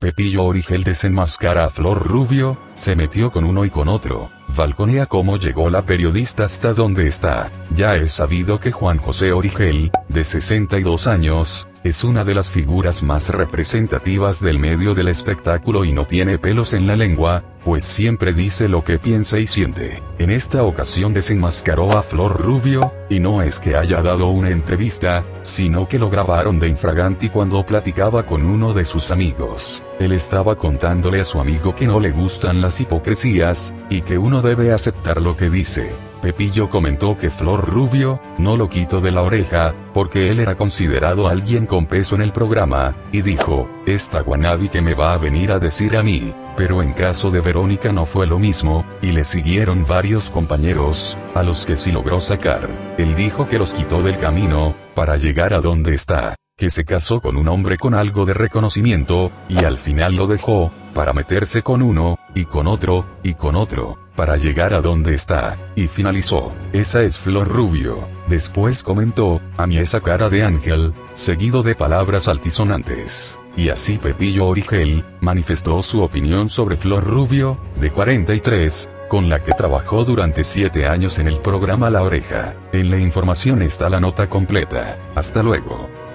Pepillo Origel desenmascara a Flor Rubio, se metió con uno y con otro, balconea cómo llegó la periodista hasta donde está. Ya es sabido que Juan José Origel, de 62 años, es una de las figuras más representativas del medio del espectáculo y no tiene pelos en la lengua, pues siempre dice lo que piensa y siente. En esta ocasión desenmascaró a Flor Rubio, y no es que haya dado una entrevista, sino que lo grabaron de infraganti cuando platicaba con uno de sus amigos. Él estaba contándole a su amigo que no le gustan las hipocresías, y que uno debe aceptar lo que dice. Pepillo comentó que Flor Rubio no lo quitó de La Oreja, porque él era considerado alguien con peso en el programa, y dijo, esta guanabi que me va a venir a decir a mí. Pero en caso de Verónica no fue lo mismo, y le siguieron varios compañeros, a los que sí logró sacar. Él dijo que los quitó del camino, para llegar a donde está, que se casó con un hombre con algo de reconocimiento, y al final lo dejó, para meterse con uno, y con otro, para llegar a donde está, y finalizó, esa es Flor Rubio. Después comentó, a mí esa cara de ángel, seguido de palabras altisonantes. Y así Pepillo Origel manifestó su opinión sobre Flor Rubio, de 43, con la que trabajó durante 7 años en el programa La Oreja. En la información está la nota completa. Hasta luego.